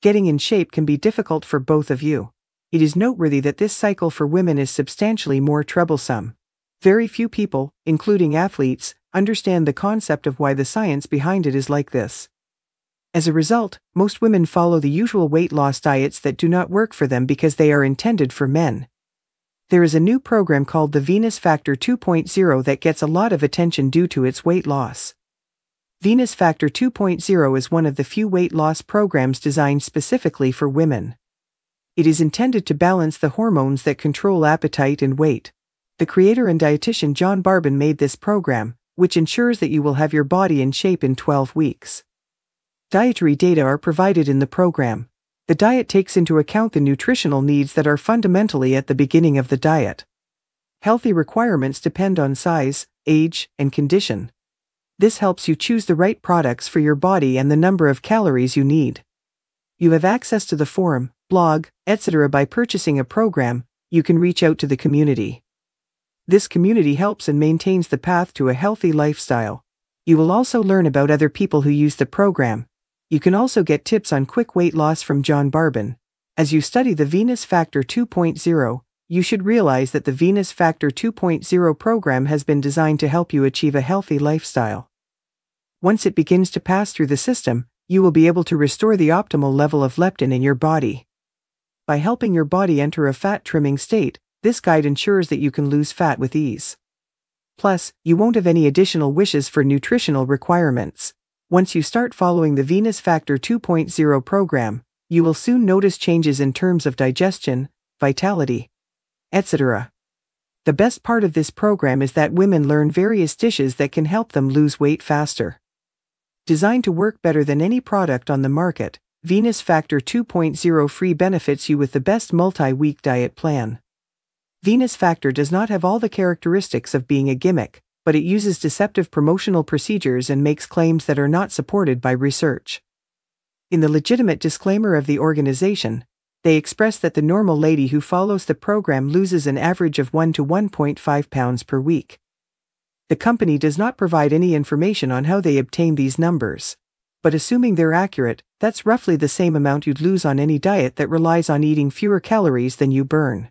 getting in shape can be difficult for both of you. It is noteworthy that this cycle for women is substantially more troublesome. Very few people, including athletes, understand the concept of why the science behind it is like this. As a result, most women follow the usual weight loss diets that do not work for them because they are intended for men. There is a new program called the Venus Factor 2.0 that gets a lot of attention due to its weight loss. Venus Factor 2.0 is one of the few weight loss programs designed specifically for women. It is intended to balance the hormones that control appetite and weight. The creator and dietitian John Barban made this program, which ensures that you will have your body in shape in 12 weeks. Dietary data are provided in the program. The diet takes into account the nutritional needs that are fundamentally at the beginning of the diet. Healthy requirements depend on size, age, and condition. This helps you choose the right products for your body and the number of calories you need. You have access to the forum, blog, etc. By purchasing a program, you can reach out to the community. This community helps and maintains the path to a healthy lifestyle. You will also learn about other people who use the program. You can also get tips on quick weight loss from John Barban. As you study the Venus Factor 2.0, you should realize that the Venus Factor 2.0 program has been designed to help you achieve a healthy lifestyle. Once it begins to pass through the system, you will be able to restore the optimal level of leptin in your body. By helping your body enter a fat-trimming state, this guide ensures that you can lose fat with ease. Plus, you won't have any additional wishes for nutritional requirements. Once you start following the Venus Factor 2.0 program, you will soon notice changes in terms of digestion, vitality, etc. The best part of this program is that women learn various dishes that can help them lose weight faster. Designed to work better than any product on the market, Venus Factor 2.0 free benefits you with the best multi-week diet plan. Venus Factor does not have all the characteristics of being a gimmick, but it uses deceptive promotional procedures and makes claims that are not supported by research. In the legitimate disclaimer of the organization, they express that the normal lady who follows the program loses an average of 1 to 1.5 pounds per week. The company does not provide any information on how they obtain these numbers. But assuming they're accurate, that's roughly the same amount you'd lose on any diet that relies on eating fewer calories than you burn.